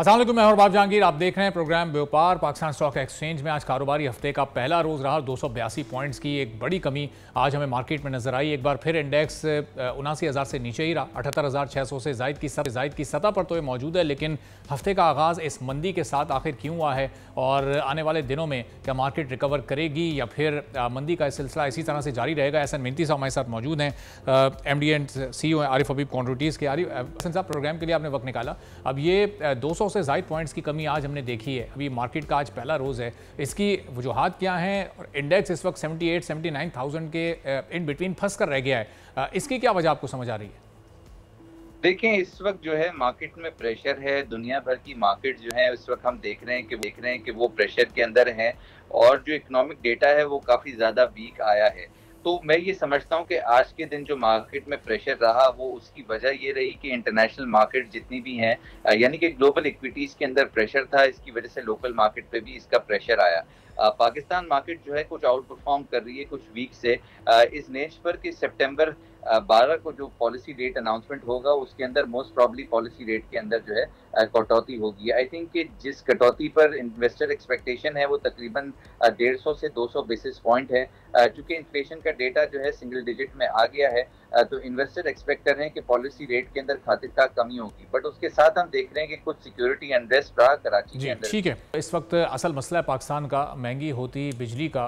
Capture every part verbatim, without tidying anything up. अस्सलामुअलैकुम, मैं हरबाब जांगीर, आप देख रहे हैं प्रोग्राम ब्योपार। पाकिस्तान स्टॉक एक्सचेंज में आज कारोबारी हफ्ते का पहला रोज़ रहा। दो सौ बयासी पॉइंट्स की एक बड़ी कमी आज हमें मार्केट में नजर आई। एक बार फिर इंडेक्स उनासी हज़ार से नीचे ही रहा, अठहत्तर हज़ार छः सौ से जायद की जायद की सतह पर तो ये मौजूद है, लेकिन हफ्ते का आगाज़ इस मंदी के साथ आखिर क्यों हुआ है और आने वाले दिनों में क्या मार्केट रिकवर करेगी या फिर मंदी का सिलसिला इसी तरह से जारी रहेगा। एहसन मिंती साहब हमारे साथ मौजूद हैं, एम डी एन सी हैं आरिफ हबीब कॉमोडिटीज़ के। आरिफ एहसन साहब, प्रोग्राम के लिए आपने वक्त निकाला। अब ये दो सौ से ज़ायद पॉइंट्स की कमी आज हमने देखी है, अभी मार्केट का आज पहला रोज़ है, इसकी वजूहात क्या हैं? और इंडेक्स इस वक्त अठहत्तर, उन्यासी हज़ार के इन बिटवीन फंस कर रह गया है, इसकी क्या वजह आपको समझ आ रही है? देखें, इस वक्त जो है मार्केट में प्रेशर है, दुनिया भर की मार्केट जो है इस वक्त हम देख रहे हैं कि देख रहे हैं कि वो प्रेशर के अंदर है और जो इकनॉमिक डेटा है वो काफ़ी ज़्यादा वीक आया है। तो मैं ये समझता हूँ कि आज के दिन जो मार्केट में प्रेशर रहा वो उसकी वजह ये रही कि इंटरनेशनल मार्केट जितनी भी हैं, यानी कि ग्लोबल इक्विटीज़ के अंदर प्रेशर था, इसकी वजह से लोकल मार्केट पे भी इसका प्रेशर आया। पाकिस्तान मार्केट जो है कुछ आउट परफॉर्म कर रही है कुछ वीक से, इस नेच पर कि सितंबर बारह को जो पॉलिसी रेट अनाउंसमेंट होगा उसके अंदर मोस्ट प्रॉब्ली पॉलिसी रेट के अंदर जो है कटौती होगी। आई थिंक कि जिस कटौती पर इन्वेस्टर एक्सपेक्टेशन है वो तकरीबन डेढ़ सौ से दो सौ बेसिस पॉइंट है। चूँकि इन्फ्लेशन का डेटा जो है सिंगल डिजिट में आ गया है तो इन्वेस्टर एक्सपेक्ट कर रहे हैं कि पॉलिसी रेट के अंदर खातिर का कमी होगी, बट उसके साथ हम देख रहे हैं कि कुछ सिक्योरिटी अनरेस्ट रहा कराची के अंदर। ठीक है, इस वक्त असल मसला है पाकिस्तान का महंगी होती बिजली का,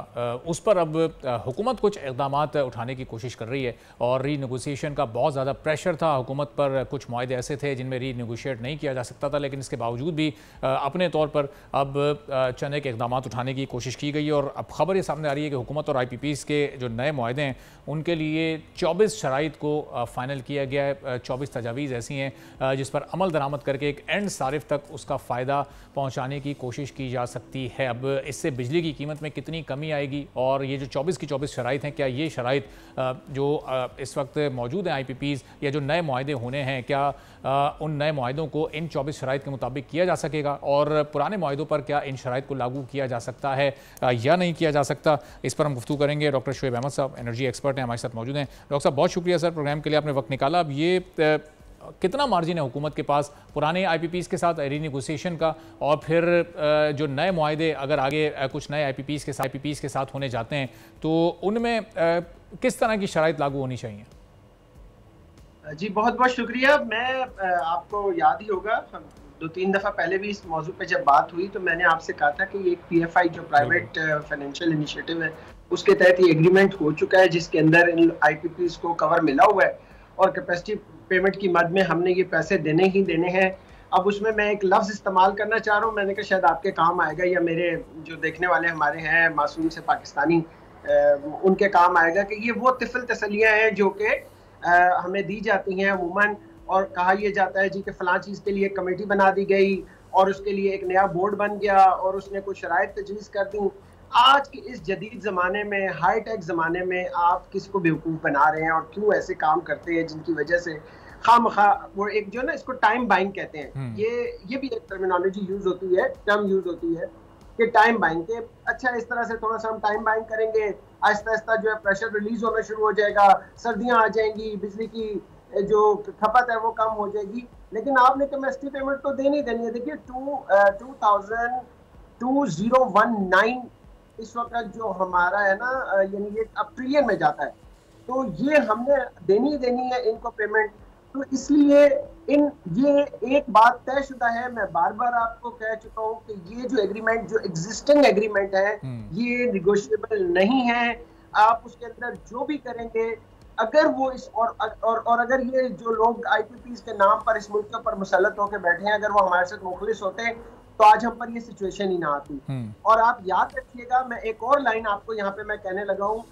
उस पर अब हुकूमत कुछ इकदाम उठाने की कोशिश कर रही है और रीनेगोशिएशन का बहुत ज़्यादा प्रेशर था हुकूमत पर। कुछ मुआहदे ऐसे थे जिनमें रीनेगोशिएट नहीं किया जा सकता था, लेकिन इसके बावजूद भी अपने तौर पर अब चंद एक इकदाम उठाने की कोशिश की गई और अब खबर ये सामने आ रही है कि हुकूमत और आई पी पीज़ के जो नए मुआहदे हैं उनके लिए चौबीस शराइत को फ़ाइनल किया गया है। चौबीस तजावीज़ ऐसी हैं जिस पर अमल दरामद करके एक एंड सारिफ तक उसका फ़ायदा पहुँचाने की कोशिश की जा सकती है। अब इससे बिजली की कीमत में कितनी कमी आएगी और ये जो चौबीस की चौबीस शराइत हैं, क्या ये शराइत जो इस वक्त मौजूद हैं आईपीपीज़ या जो नए मुआहदे होने हैं, क्या उन नए मुआहदों को इन चौबीस शराइत के मुताबिक किया जा सकेगा और पुराने मुआहदों पर क्या इन शराइत को लागू किया जा सकता है या नहीं किया जा सकता, इस पर हम गुफ्तगू करेंगे। डॉक्टर शोएब अहमद साहब एनर्जी एक्सपर्ट हैं, हमारे साथ मौजूद हैं। डॉक्टर साहब, बहुत शुक्रिया सर, प्रोग्राम के लिए आपने वक्त निकाला। अब ये कितना मार्जिन है हुकूमत के पास पुराने आईपीपीज़ के साथ रीनेगोशिएशन का, और फिर जो नए मुआहदे अगर आगे कुछ नए आईपीपीज़ के साथ आईपीपीज़ के साथ होने जाते हैं तो उनमें किस तरह की शराइत लागू होनी चाहिए? जी, बहुत बहुत शुक्रिया। मैं आपको याद ही होगा दो तीन दफ़ा पहले भी इस मौजू पे जब बात हुई तो मैंने आपसे कहा था कि एक पीएफआई जो प्राइवेट फाइनेंशियल इनिशिएटिव है उसके तहत ये एग्रीमेंट हो चुका है जिसके अंदर इन आईपीपीज़ को कवर मिला हुआ है और कैपेसिटी पेमेंट की मद में हमने ये पैसे देने ही देने हैं। अब उसमें मैं एक लफ्ज़ इस्तेमाल करना चाह रहा हूँ, मैंने कहा शायद आपके काम आएगा या मेरे जो देखने वाले हमारे हैं मासूम से पाकिस्तानी आ, उनके काम आएगा कि ये वो तिफिल तसलियाँ हैं जो कि हमें दी जाती हैं अमूमन और कहा यह जाता है जी कि फ़लाँ चीज़ के लिए कमेटी बना दी गई और उसके लिए एक नया बोर्ड बन गया और उसने कुछ शराइत तजवीज़ कर दी। आज के इस जदीद ज़माने में, हाई टेक ज़माने में आप किसको बेवकूफ़ बना रहे हैं और क्यों ऐसे काम करते हैं जिनकी वजह से खामखा वो एक जो ना इसको टाइम बाइंग कहते हैं, ये ये भी एक टर्मिनोलॉजी यूज़ होती है, टर्म यूज़ होती है कि टाइम बाइंग के। अच्छा, इस तरह से थोड़ा सा हम टाइम बाइंग करेंगे, आहिस्ता आहिस्ता जो है प्रेशर रिलीज होना शुरू हो जाएगा, सर्दियाँ आ जाएंगी, बिजली की जो खपत है वो कम हो जाएगी, लेकिन आपने कैपेसिटी पेमेंट तो देनी देनी है। देखिए two two thousand two zero one nine इस वक्त जो हमारा है ना यानी ये अब ट्रिलियन में जाता है, तो ये हमने देनी देनी है इनको पेमेंट। तो इसलिए इन ये एक बात तयशुदा है, मैं बार बार आपको कह चुका हूँ कि ये जो एग्रीमेंट जो एग्जिस्टिंग एग्रीमेंट है ये निगोशिएबल नहीं है। आप उसके अंदर जो भी करेंगे अगर वो इस और और, और अगर ये जो लोग आईपीपीज के नाम पर इस मुल्क के ऊपर मुसलत होकर बैठे हैं अगर वो हमारे साथ मुखलिस होते हैं तो आज हम पर ये सिचुएशन ही ना आती। और आप याद रखिएगा, मैं एक और लाइन आपको यहाँ पे मैं कहने लगा हूँ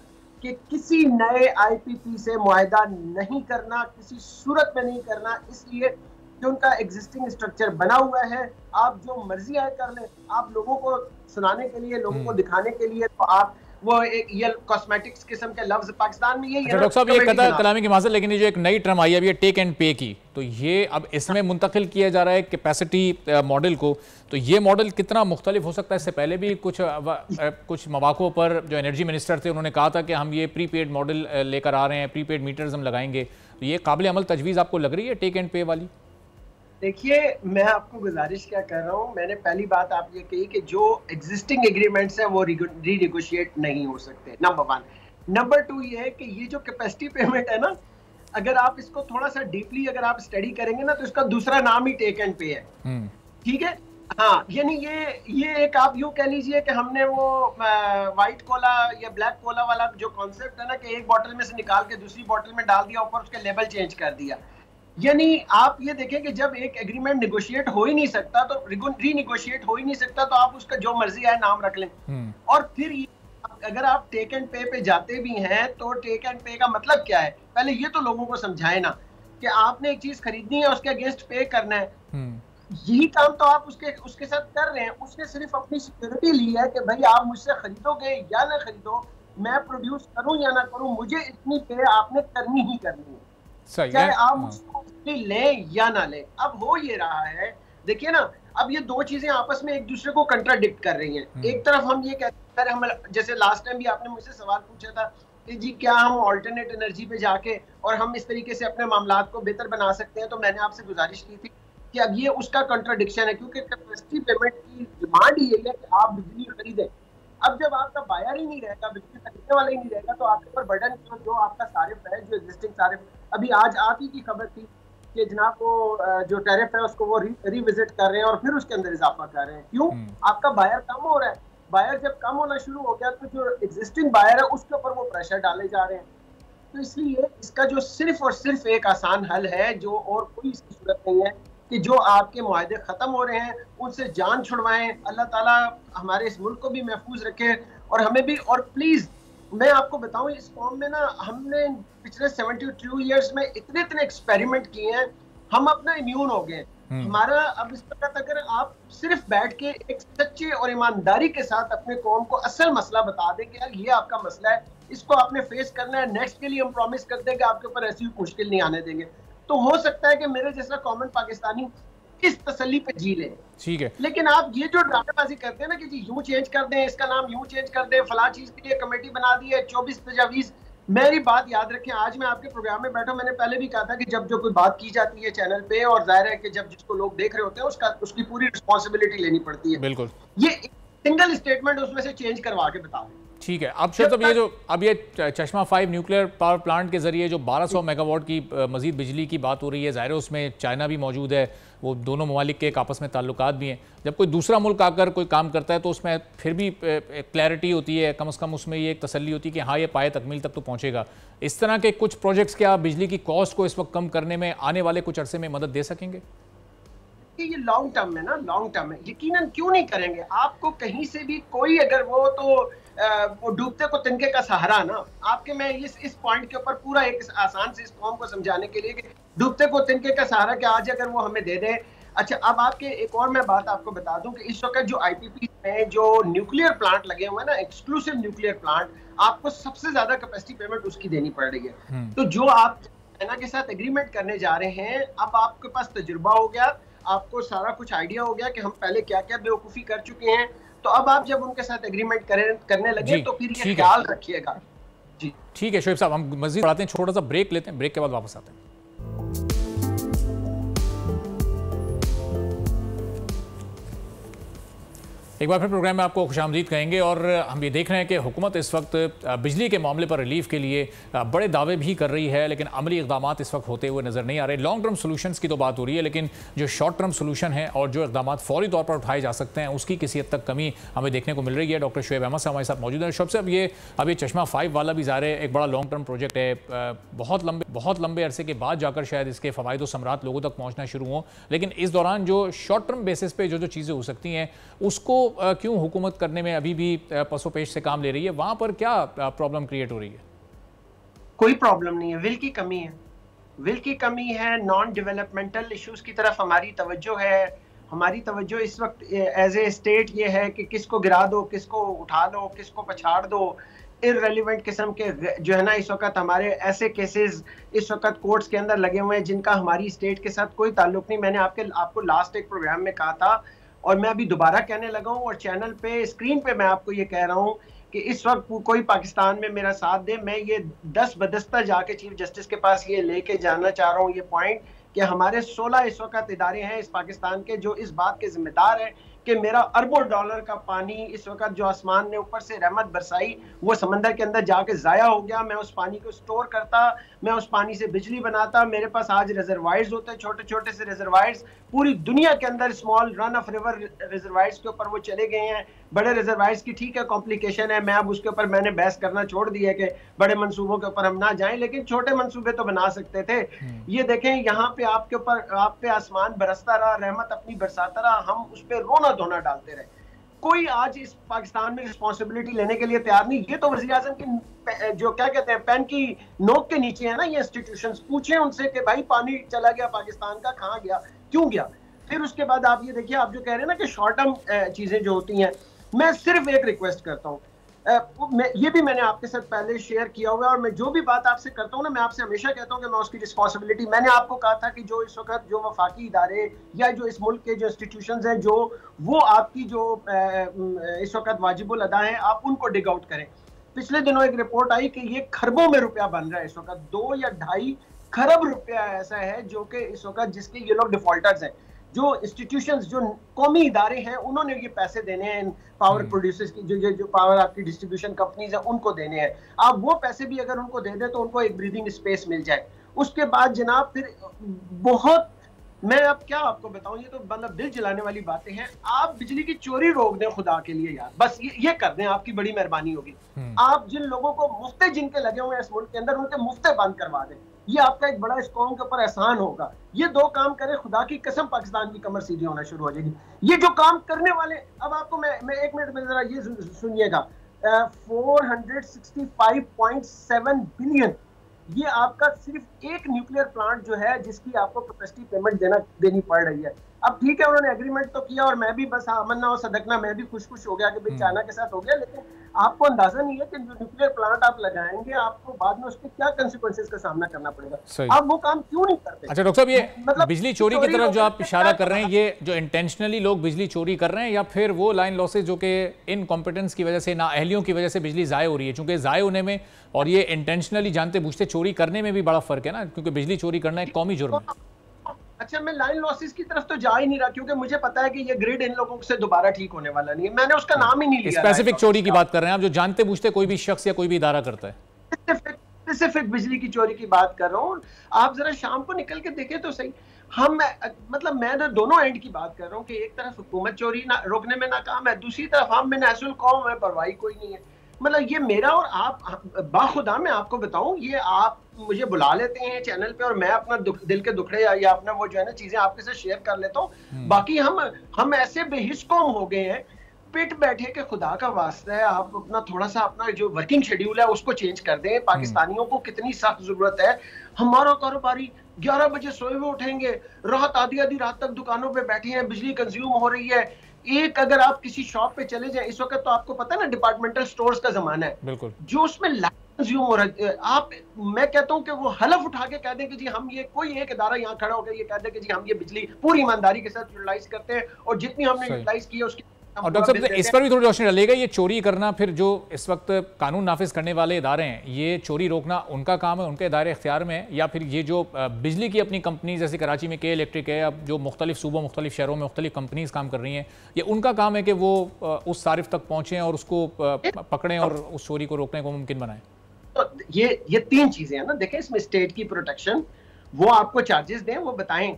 कि किसी नए आईपीपी से मुआहदा नहीं करना, किसी सूरत में नहीं करना, इसलिए कि उनका एग्जिस्टिंग स्ट्रक्चर बना हुआ है। आप जो मर्जी आए कर लें, आप लोगों को सुनाने के लिए, लोगों को दिखाने के लिए तो आप वो एक ये कॉस्मेटिक्स किस्म के लफ्ज पाकिस्तान में यही है। डॉक्टर साहब ये कथा कलामी की माजर, लेकिन ये जो एक नई टर्म आई है अब ये टेक एंड पे की, तो ये अब इसमें मुंतकिल किया जा रहा है कैपेसिटी मॉडल को, तो ये मॉडल कितना मुख्तलिफ हो सकता है? इससे पहले भी कुछ कुछ मौक़ों पर जो एनर्जी मिनिस्टर थे उन्होंने कहा था कि हम ये प्री पेड मॉडल लेकर आ रहे हैं, प्री पेड मीटर्स हम लगाएंगे, तो ये काबिल अमल तजवीज़ आपको लग रही है टेक एंड पे वाली? देखिए मैं आपको गुजारिश क्या कर रहा हूँ, मैंने पहली बात आप ये कही कि जो एग्जिस्टिंग एग्रीमेंट्स हैं वो रीनेगोशिएट नहीं हो सकते, नंबर वन। नंबर टू ये है कि ये जो कैपेसिटी पेमेंट है ना, अगर आप इसको थोड़ा सा डीपली अगर आप स्टडी करेंगे ना तो इसका दूसरा नाम ही टेक एंड पे है, ठीक है। हाँ यानी ये ये एक आप यूँ कह लीजिए कि हमने वो वाइट कोला या ब्लैक कोला वाला जो कॉन्सेप्ट है ना कि एक बॉटल में से निकाल के दूसरी बॉटल में डाल दिया, ऊपर उसके लेवल चेंज कर दिया। यानी आप ये देखें कि जब एक एग्रीमेंट निगोशिएट हो ही नहीं सकता तो रीनिगोशिएट हो ही नहीं सकता, तो आप उसका जो मर्जी आए नाम रख लें। और फिर अगर आप टेक एंड पे पे जाते भी हैं तो टेक एंड पे का मतलब क्या है पहले ये तो लोगों को समझाए ना कि आपने एक चीज खरीदनी है उसके अगेंस्ट पे करना है। यही काम तो आप उसके उसके साथ कर रहे हैं, उसने सिर्फ अपनी सिक्योरिटी ली है कि भाई आप मुझसे खरीदोगे या ना खरीदो, मैं प्रोड्यूस करूं या ना करूं, मुझे इतनी पे आपने करनी ही करनी है, चाहे आप उसको लें या ना लें। अब हो ये रहा है, देखिए ना अब ये दो चीजें आपस में एक दूसरे को कंट्राडिक्ट कर रही हैं। एक तरफ हम ये कहते हैं, हम जैसे लास्ट टाइम भी आपने मुझसे सवाल पूछा था कि जी क्या हम ऑल्टरनेट एनर्जी पे जाके और हम इस तरीके से अपने मामलों को बेहतर बना सकते हैं, तो मैंने आपसे गुजारिश की थी कि अब ये उसका कंट्राडिक्शन है क्योंकि कैपेसिटी पेमेंट की डिमांड ये है कि आप बिजली खरीदें। अब जब आपका बायर ही नहीं रहेगा, बिजली खरीदने वाला ही नहीं रहेगा, तो आपके ऊपर बर्डन जो जो आपका सारिफ है, जो एग्जिस्टिंग सारिफ, अभी आज आप ही की खबर थी कि जनाब वो जो टैरिफ है उसको वो री, रिविजिट कर रहे हैं और फिर उसके अंदर इजाफा कर रहे हैं। क्यों? आपका बायर कम हो रहा है, बायर जब कम होना शुरू हो गया तो जो एग्जिस्टिंग बायर है उसके ऊपर वो प्रेशर डाले जा रहे हैं। तो इसलिए इसका जो सिर्फ और सिर्फ एक आसान हल है, जो और कोई इसकी सूरत नहीं है, कि जो आपके मुआहदे ख़त्म हो रहे हैं उनसे जान छुड़वाएं। अल्लाह ताला हमारे इस मुल्क को भी महफूज रखे और हमें भी। और प्लीज़ मैं आपको बताऊं, इस कौम में ना हमने पिछले सेवेंटी टू इयर्स में इतने इतने एक्सपेरिमेंट किए हैं, हम अपना इम्यून हो गए हमारा। अब इस तरह अगर आप सिर्फ बैठ के एक सच्चे और ईमानदारी के साथ अपने कौम को असल मसला बता दें कि यार ये आपका मसला है, इसको आपने फेस करना है, नेक्स्ट के लिए हम प्रॉमिस करते हैं कि आपके ऊपर ऐसी मुश्किल नहीं आने देंगे, तो हो सकता है कि मेरे जैसा कॉमन पाकिस्तानी इस तसल्ली पे जी ले, ठीक है। लेकिन आप ये जो ड्रामेबाजी करते हैं ना कि जी यूं चेंज कर दें, इसका नाम यूं चेंज कर दें, फला चीज के लिए कमेटी बना दी है, चौबीस तजावीज। मेरी बात याद रखें, आज मैं आपके प्रोग्राम में बैठा, मैंने पहले भी कहा था कि जब जो कोई बात की जाती है चैनल पे और जाहिर है कि जब जिसको लोग देख रहे होते हैं उसका उसकी पूरी रिस्पॉन्सिबिलिटी लेनी पड़ती है। बिल्कुल, ये सिंगल स्टेटमेंट उसमें से चेंज करवा के बताओ, ठीक है। अब शायद अब ये जो अब ये चश्मा फाइव न्यूक्लियर पावर प्लांट के ज़रिए जो बारह सौ मेगावाट की मज़ीद बिजली की बात हो रही है, ज़ाहिर है उसमें चाइना भी मौजूद है, वो दोनों ममालिक के आपस में ताल्लुकात भी हैं। जब कोई दूसरा मुल्क आकर कोई काम करता है तो उसमें फिर भी क्लैरिटी होती है, कम से कम उसमें ये एक तसल्ली होती है कि हाँ ये पाए तकमील तक तो पहुँचेगा। इस तरह के कुछ प्रोजेक्ट्स क्या बिजली की कॉस्ट को इस वक्त कम करने में आने वाले कुछ अरसे में मदद दे सकेंगे? ये लॉन्ग टर्म है ना, लॉन्ग टर्म है, यकीनन क्यों नहीं करेंगे। आपको कहीं से भी कोई अगर वो तो डूबते को तिनके का सहारा ना, आपके मैं इस इस पॉइंट के ऊपर पूरा एक आसान से इस कौम को समझाने के लिए कि डूबते को तिनके का सहारा कि आज अगर वो हमें दे दे। अच्छा, अब आपके एक और मैं बात आपको बता दूं कि इस वक्त जो आईपीपी में जो न्यूक्लियर प्लांट लगे हुए हैं ना, एक्सक्लूसिव न्यूक्लियर प्लांट, आपको सबसे ज्यादा कैपेसिटी पेमेंट उसकी देनी पड़ रही है। तो जो आप चाइना के साथ एग्रीमेंट करने जा रहे हैं, अब आपके पास तजुर्बा हो गया, आपको सारा कुछ आइडिया हो गया कि हम पहले क्या क्या बेवकूफ़ी कर चुके हैं, तो अब आप जब उनके साथ एग्रीमेंट करें करने लगे तो फिर ये ख्याल रखिएगा। जी ठीक है शोएब साहब, हम मज़ीद बढ़ाते हैं, छोटा सा ब्रेक लेते हैं, ब्रेक के बाद वापस आते हैं। एक बार फिर प्रोग्राम में आपको खुशामदीद कहेंगे। और हम ये देख रहे हैं कि हुकूमत इस वक्त बिजली के मामले पर रिलीफ के लिए बड़े दावे भी कर रही है, लेकिन अमली इकदाम इस वक्त होते हुए नज़र नहीं आ रहे। लॉन्ग टर्म सोलूशनस की तो बात हो रही है, लेकिन जो शॉर्ट टर्म सोलूशन है और जो इकदाम फौरी तौर पर उठाए जा सकते हैं उसकी किसी हद तक कमी हमें देखने को मिल रही है। डॉक्टर शोएब अहमद साहब हमारे साथ मौजूद हैं। शोएब साहब, ये अब ये चश्मा फाइव वाला भी ज़ाहिर है एक बड़ा लॉन्ग टर्म प्रोजेक्ट है, बहुत लंबे बहुत लंबे अरसे के बाद जाकर शायद इसके फ़वाइद व समरात लोगों तक पहुँचना शुरू हों, लेकिन इस दौरान जो शॉर्ट टर्म बेसिस पे जो जो चीज़ें हो सकती हैं उसको क्यों हुकूमत करने में अभी भी पसोपेश से काम ले रही है? वहां पर क्या प्रॉब्लम क्रिएट हो रही है? कोई प्रॉब्लम नहीं है, विल की कमी है, विल की कमी है, नॉन डेवलपमेंटल इश्यूज की तरफ हमारी तवज्जो है, हमारी तवज्जो इस वक्त एज ए स्टेट ये है कि किसको गिरा दो, किसको उठा दो, किसको पछाड़ दो। इररेलेवेंट किस्म के जो है ना इस वक्त हमारे ऐसे केसेस इस वक्त कोर्ट्स के अंदर लगे हुए हैं जिनका हमारी स्टेट के साथ कोई ताल्लुक नहीं। मैंने आपके आपको लास्ट एक प्रोग्राम में कहा था और मैं अभी दोबारा कहने लगा हूँ और चैनल पे स्क्रीन पे मैं आपको ये कह रहा हूँ कि इस वक्त कोई पाकिस्तान में मेरा साथ दे, मैं ये दस बदस्ता जाके चीफ जस्टिस के पास ये लेके जाना चाह रहा हूँ ये पॉइंट कि हमारे सोलह इस वक्त इदारे हैं इस पाकिस्तान के जो इस बात के जिम्मेदार हैं कि मेरा अरबों डॉलर का पानी इस वक्त जो आसमान ने ऊपर से रहमत बरसाई वो समंदर के अंदर जाके ज़ाया हो गया। मैं उस पानी को स्टोर करता, मैं उस पानी से बिजली बनाता, मेरे पास आज रिजर्वायर्स होते हैं, छोटे छोटे से रिजर्वायर्स पूरी दुनिया के अंदर small run of river reservoirs के ऊपर वो चले गए हैं। बड़े रिजर्वायर्स की ठीक है कॉम्प्लिकेशन है, मैं अब उसके ऊपर मैंने बहस करना छोड़ दिया कि बड़े मनसूबों के ऊपर हम ना जाएं, लेकिन छोटे मनसूबे तो बना सकते थे। ये देखें यहाँ पे आपके ऊपर आप पे आसमान बरसता रहा, रहमत अपनी बरसाता रहा, हम उस पर रोना धोना डालते रहे। कोई आज इस पाकिस्तान में रिस्पॉन्सिबिलिटी लेने के लिए तैयार नहीं। ये तो वज़ीर आज़म की जो क्या कहते हैं पेन की नोक के नीचे है ना ये इंस्टीट्यूशंस। पूछें उनसे कि भाई पानी चला गया पाकिस्तान का, कहाँ गया, क्यों गया। फिर उसके बाद आप ये देखिए, आप जो कह रहे हैं ना कि शॉर्ट टर्म चीजें जो होती हैं, मैं सिर्फ एक रिक्वेस्ट करता हूँ, ये भी मैंने आपके साथ पहले शेयर किया हुआ है और मैं जो भी बात आपसे करता हूँ ना मैं आपसे हमेशा कहता हूँ कि मैं उसकी रिस्पॉन्सिबिलिटी, मैंने आपको कहा था कि जो इस वक्त जो वफाकी इदारे या जो इस मुल्क के जो इंस्टीट्यूशंस हैं जो वो आपकी जो इस वक्त वाजिबुल अदा है आप उनको डिग आउट करें। पिछले दिनों एक रिपोर्ट आई कि ये खरबों में रुपया बन रहा है इस वक्त, दो या ढाई खरब रुपया ऐसा है जो कि इस वक्त जिसके ये लोग डिफॉल्टर्स हैं। जो इंस्टीट्यूशंस जो कौमी इदारे हैं उन्होंने ये पैसे देने हैं, पावर प्रोड्यूसर्स की जो जो पावर आपकी डिस्ट्रीब्यूशन कंपनीज हैं उनको देने हैं। आप वो पैसे भी अगर उनको दे दें तो उनको एक ब्रीदिंग स्पेस मिल जाए। उसके बाद जनाब फिर बहुत मैं अब आप क्या आपको बताऊं, ये तो मतलब दिल जलाने वाली बातें हैं। आप बिजली की चोरी रोक दें खुदा के लिए यार, बस ये, ये कर दें, आपकी बड़ी मेहरबानी होगी। आप जिन लोगों को मुफ्ते जिनके लगे हुए हैं इस मुल्क के अंदर उनके मुफ्ते बंद करवा दें, ये आपका एक बड़ा इस कौम के ऊपर एहसान होगा। ये दो काम करें खुदा की कसम पाकिस्तान की कमर सीधी होना शुरू हो जाएगी। ये जो काम करने वाले, अब आपको मैं मैं एक मिनट में जरा ये सुनिएगा, four hundred sixty five point seven billion ये आपका सिर्फ एक न्यूक्लियर प्लांट जो है जिसकी आपको कैपेसिटी पेमेंट देना देनी पड़ रही है। अब ठीक है उन्होंने एग्रीमेंट तो किया और मैं भी बस अमन ना हो सदकना मैं भी खुश खुश हो गया कि भाई चाइना के साथ हो गया, लेकिन आपको अंदाजा नहीं है कि जो न्यूक्लियर प्लांट आप लगाएंगे आपको बाद में उसके क्या कंसिक्वेंसेस का सामना करना पड़ेगा। आप वो काम क्यों नहीं करते? अच्छा डॉक्टर साहब, ये मतलब बिजली चोरी की तरफ जो आप इशारा कर रहे हैं, ये जो इंटेंशनली लोग बिजली चोरी कर रहे हैं या फिर वो लाइन लॉसेज जो कि इनकॉम्पिटेंस की वजह से, नाअहलियों की वजह से बिजली ज़ाय हो रही है, चूंकि ज़ाय होने में और ये इंटेंशनली जानते बूझते चोरी करने में भी बड़ा फर्क है ना, क्योंकि बिजली चोरी करना एक कौमी जुर्म है। अच्छा मैं लाइन लॉसेस की तरफ तो जा ही नहीं रहा क्योंकि मुझे पता है कि ये ग्रिड इन लोगों से दोबारा ठीक होने वाला नहीं है। मैंने उसका नाम ही नहीं लिया। स्पेसिफिक चोरी की बात कर रहे हैं आप, जो जानते बूझते कोई भी शख्स या कोई भी इदारा करता है। स्पेसिफिक बिजली की चोरी की बात कर रहा हूँ। आप जरा शाम को निकल के देखें तो सही, हम मतलब मैं तो दोनों एंड की बात कर रहा हूँ कि एक तरफ हुकूमत चोरी ना रोकने में नाकाम है, दूसरी तरफ हम में नाजुल कौम है, परवाही कोई नहीं है। मतलब ये मेरा और आप बाखुदा मैं आपको बताऊं, ये आप मुझे बुला लेते हैं चैनल पे और मैं अपना दिल के दुखड़े या अपना वो जो है ना चीजें आपके साथ शेयर कर लेता हूँ। बाकी हम हम ऐसे बेहिस कौम हो गए हैं, पिट बैठे के खुदा का वास्ता है आप अपना थोड़ा सा अपना जो वर्किंग शेड्यूल है उसको चेंज कर दें। पाकिस्तानियों को कितनी सख्त जरूरत है, हमारा कारोबारी ग्यारह बजे सोए हुए उठेंगे, रात आधी आधी रात तक दुकानों पर बैठे हैं, बिजली कंज्यूम हो रही है। एक अगर आप किसी शॉप पे चले जाएं इस वक्त तो आपको पता है ना डिपार्टमेंटल स्टोर्स का जमाना है, बिल्कुल जो उसमें कंज्यूम हो रहा है। आप मैं कहता हूं कि वो हलफ उठा के कह दें कि जी हम ये कोई एक इदारा यहाँ खड़ा होकर ये कह दें कि जी हम ये बिजली पूरी ईमानदारी के साथ यूटिलाइज करते हैं और जितनी हमने यूटिलाइज की है उसकी। और डॉक्टर साहब इस पर भी थोड़ी रोशनी डालेगा, ये चोरी करना फिर जो इस वक्त कानून नाफिज करने वाले इदारे हैं ये चोरी रोकना उनका काम है, उनके इदारे अख्तियार में है, या फिर ये जो बिजली की अपनी कंपनी जैसे कराची में के इलेक्ट्रिक है, अब जो मुख्तलिफ सूबों मुख्तलिफ शहरों में मुख्तलिफ कंपनीज काम कर रही हैं, ये उनका काम है कि वो उस सारिफ तक पहुँचें और उसको पकड़ें और उस चोरी को रोकने को मुमकिन बनाएं? तो ये ये तीन चीज़ें हैं ना, देखें इसमें स्टेट की प्रोटेक्शन, वो आपको चार्जेस दें, वो बताएं।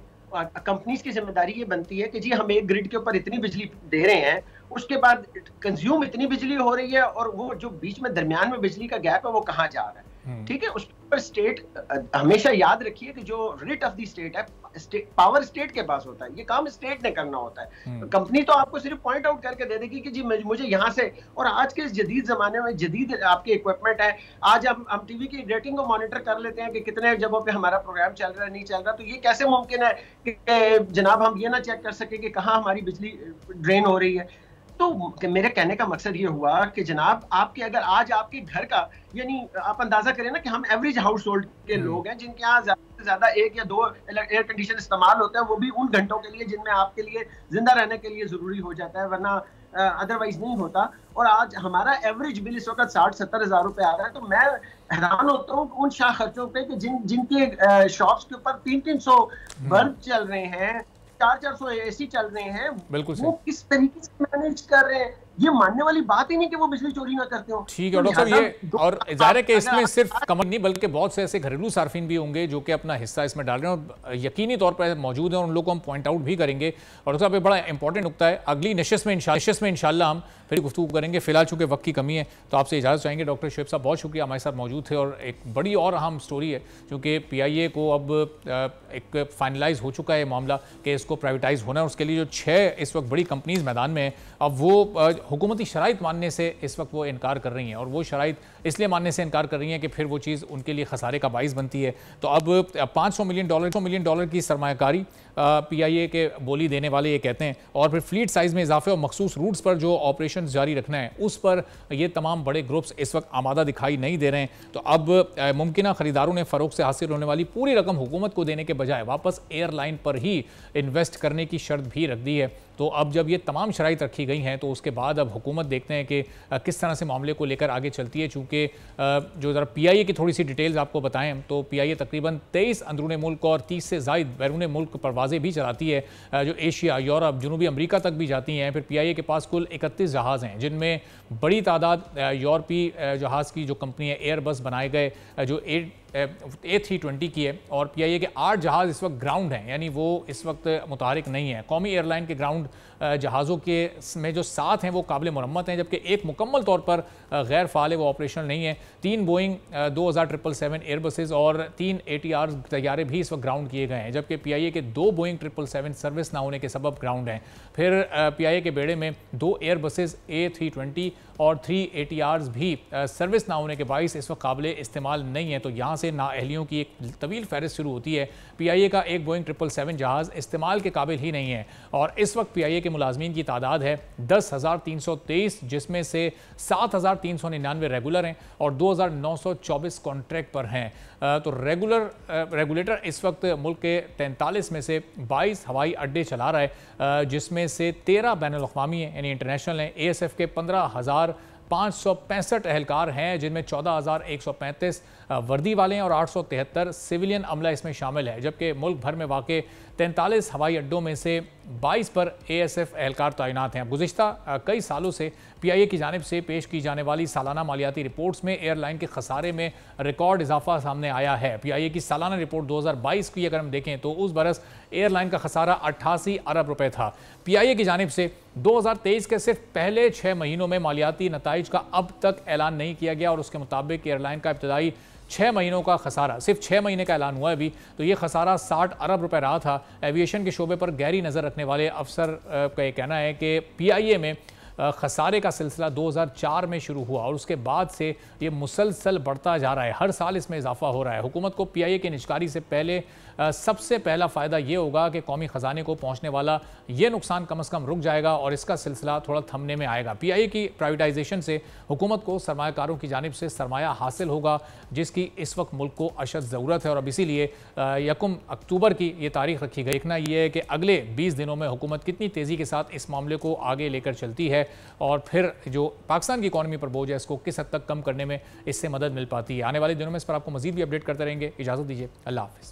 कंपनीज की जिम्मेदारी ये बनती है कि जी हम एक ग्रिड के ऊपर इतनी बिजली दे रहे हैं, उसके बाद कंज्यूम इतनी बिजली हो रही है और वो जो बीच में दरमियान में बिजली का गैप है वो कहाँ जा रहा है, ठीक है। उस पर स्टेट हमेशा याद रखिए कि जो रिट ऑफ द स्टेट है स्टेट, पावर स्टेट के पास होता है, ये काम स्टेट ने करना होता है। कंपनी तो आपको सिर्फ पॉइंट आउट करके दे देगी कि जी मुझे यहाँ से, और आज के इस जदीद जमाने में जदीद आपके इक्विपमेंट है, आज हम हम टीवी की रेटिंग को मॉनिटर कर लेते हैं कि कितने जगहों पे हमारा प्रोग्राम चल रहा है नहीं चल रहा, तो ये कैसे मुमकिन है कि जनाब हम ये ना चेक कर सकें कि कहाँ हमारी बिजली ड्रेन हो रही है। तो मेरे कहने का मकसद ये हुआ कि जनाब आपके अगर आज आपके घर का, यानी आप अंदाजा करें ना कि हम एवरेज हाउस होल्ड के लोग हैं जिनके यहाँ ज्यादा से ज्यादा एक या दो एयर कंडीशन इस्तेमाल होता है, वो भी उन घंटों के लिए जिनमें आपके लिए जिंदा रहने के लिए जरूरी हो जाता है, वरना अदरवाइज नहीं होता। और आज हमारा एवरेज बिल इस वक्त साठ सत्तर हजार रुपये आ रहा है, तो मैं हैरान होता हूँ उन शाह खर्चों पे कि जिन जिनके शॉप्स के ऊपर तीन तीन सौ बल्ब चल रहे हैं, चार चार सौ एसी चल रहे हैं, वो किस तरीके से मैनेज कर रहे हैं। ये मानने वाली बात ही नहीं कि वो बिजली चोरी ना करते हो। ठीक है डॉक्टर साहब, ये और जाहिर है कि इसमें सिर्फ कंपनी नहीं बल्कि बहुत से ऐसे घरेलू सार्फिन भी होंगे जो कि अपना हिस्सा इसमें डाल रहे हैं और यकीनी तौर पर मौजूद हैं, और उन लोगों को हम पॉइंट आउट भी करेंगे। और डॉक्टर साहब ये बड़ा इंपॉर्टेंट नुकता है, अगली नशिस्त में इंशाअल्लाह में इंशाअल्लाह हम फिर गुफ्तगू करेंगे। फिलहाल चूंकि वक्त की कमी है तो आपसे इजाज़त चाहेंगे। डॉक्टर शोएब साहब बहुत शुक्रिया, हमारे साथ मौजूद थे। और एक बड़ी और अहम स्टोरी है क्योंकि पी आई ए को अब एक फाइनलाइज हो चुका है मामला कि इसको प्राइवेटाइज होना है, उसके लिए जो छः इस वक्त बड़ी कंपनीज मैदान में हैं, अब वो हुकूमती शराइत मानने से इस वक्त वो इनकार कर रही हैं, और वो शराइत इसलिए मानने से इनकार कर रही हैं कि फिर वो चीज़ उनके लिए खसारे का बाइस बनती है। तो अब पाँच सौ मिलियन डॉलर सौ मिलियन डॉलर की सरमाकारी पीआईए के बोली देने वाले ये कहते हैं, और फिर फ्लीट साइज़ में इजाफे और मखसूस रूट्स पर जो ऑपरेशन जारी रखना है उस पर ये तमाम बड़े ग्रुप्स इस वक्त आमादा दिखाई नहीं दे रहे हैं। तो अब मुमकिना ख़रीदारों ने फ़रोग से हासिल होने वाली पूरी रकम हुकूमत को देने के बजाय वापस एयरलाइन पर ही इन्वेस्ट करने की शर्त भी रख दी है। तो अब जब ये तमाम शराइत रखी गई हैं तो उसके बाद अब हुकूमत देखते हैं कि किस तरह से मामले को लेकर आगे चलती है। चूँकि जो ज़रा पी आई ए की थोड़ी सी डिटेल्स आपको बताएं तो पी आई ए तकरीबन तेईस अंदरूनी मुल्क और तीस से ज़ायद बैरून मुल्क परवाज़ें भी चलाती है जो एशिया, यूरोप, जनूबी अमरीका तक भी जाती हैं। फिर पी आई ए के पास कुल इकतीस जहाज़ हैं जिनमें बड़ी तादाद यूरोपी जहाज़ की जो कंपनी है एयरबस बनाए गए जो ए ए थ्री ट्वेंटी की है, और पी आई ए के आठ जहाज़ इस वक्त ग्राउंड हैं, यानी वो इस वक्त मुतहरक नहीं है। कौमी एयरलाइन के ग्राउंड जहाज़ों के में जो सात हैं वो काबिल मरम्मत हैं, जबकि एक मुकम्मल तौर पर गैर फाल है, वो ऑपरेशनल नहीं है। तीन बोइंग दो हज़ार ट्रिपल सेवन एयरबसेज और तीन ए टी आर तैयारे भी इस वक्त ग्राउंड किए गए हैं, जबकि पी आई ए के दो बोइंग ट्रिपल सेवन सर्विस ना होने के सबब ग्राउंड हैं। फिर पी आई ए के बेड़े में दो एयरबसेज ए थ्री ट्वेंटी और थ्री ए टी आर्स भी सर्विस ना होने के बायस इस वक्त काबिल इस्तेमाल नहीं है। तो यहाँ से नाअहलियों की एक तवील फहरिस्त शुरू होती है। पी आई ए का एक बोइंग ट्रिपल सेवन जहाज़ इस्तेमाल के काबिल ही नहीं है, और इस वक्त पी आई ए के मुलाजमीन की तादाद है दस हज़ार तीन सौ तेईस, जिसमें से सात हज़ार तीन सौ निन्यानवे रेगुलर हैं और दो हज़ार नौ सौ चौबीस कॉन्ट्रैक्ट पर हैं। तो रेगुलर रेगुलेटर इस वक्त मुल्क के तैंतालीस में से बाईस हवाई अड्डे चला रहा है, जिसमें से तेरह बैनुल-अक़वामी हैं यानी इंटरनेशनल हैं। ए एस एफ के पंद्रह हज़ार पाँच सौ पैंसठ एहलकार हैं, जिनमें चौदह हज़ार एक सौ पैंतीस वर्दी वाले हैं और आठ सौ तिहत्तर सिविलियन अमला इसमें शामिल है, जबकि मुल्क भर में वाक़ तैंतालीस हवाई अड्डों में से बाईस पर एएसएफ एहलकार तैनात हैं। गुज़िश्ता कई सालों से पीआईए की जानिब से पेश की जाने वाली सालाना मालियाती रिपोर्ट्स में एयरलाइन के खसारे में रिकॉर्ड इजाफा सामने आया है। पीआईए की सालाना रिपोर्ट दो हज़ार बाईस की अगर हम देखें तो उस बरस एयरलाइन का खसारा अट्ठासी अरब रुपये था। पीआईए की जानिब से दो हज़ार तेईस के सिर्फ पहले छः महीनों में मालियाती नताइज का अब तक ऐलान नहीं किया गया, और उसके मुताबिक एयरलाइन का इब्तदाई छः महीनों का खसारा, सिर्फ छः महीने का ऐलान हुआ है अभी, तो ये खसारा साठ अरब रुपए रहा था। एविएशन के शोबे पर गहरी नज़र रखने वाले अफसर का ये कहना है कि पीआईए में खसारे का सिलसिला दो हज़ार चार में शुरू हुआ और उसके बाद से ये मुसलसल बढ़ता जा रहा है, हर साल इसमें इजाफा हो रहा है। हुकूमत को पीआईए के निष्कारी से पहले सबसे पहला फ़ायदा ये होगा कि कौमी ख़जाने को पहुँचने वाला ये नुकसान कम अज़ कम रुक जाएगा और इसका सिलसिला थोड़ा थमने में आएगा। पीआईए की प्राइवेटाइजेशन से हुकूमत को सरमायाकारों की जानिब से सरमाया हासिल होगा, जिसकी इस वक्त मुल्क को अशद ज़रूरत है, और अब इसीलिए यकम अक्टूबर की ये तारीख रखी गई। देखना यह है कि अगले बीस दिनों में हुकूमत कितनी तेज़ी के साथ इस मामले को आगे लेकर चलती है, और फिर जो पाकिस्तान की इकॉनमी पर बोझ है इसको किस हद तक कम करने में इससे मदद मिल पाती है। आने वाले दिनों में इस पर आपको मज़ीद भी अपडेट करते रहेंगे। इजाज़त दीजिए, अल्लाह हाफ़िज़।